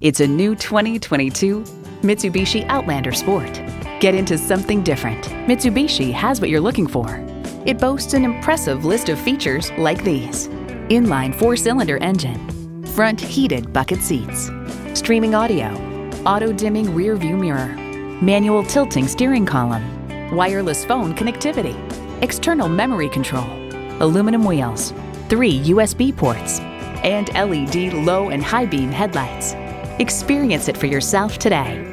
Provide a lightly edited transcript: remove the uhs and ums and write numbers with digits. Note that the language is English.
It's a new 2022 Mitsubishi Outlander Sport. Get into something different. Mitsubishi has what you're looking for. It boasts an impressive list of features like these: inline four-cylinder engine, front heated bucket seats, streaming audio, auto-dimming rear-view mirror, manual tilting steering column, wireless phone connectivity, external memory control, aluminum wheels, 3 USB ports, and LED low and high beam headlights. Experience it for yourself today.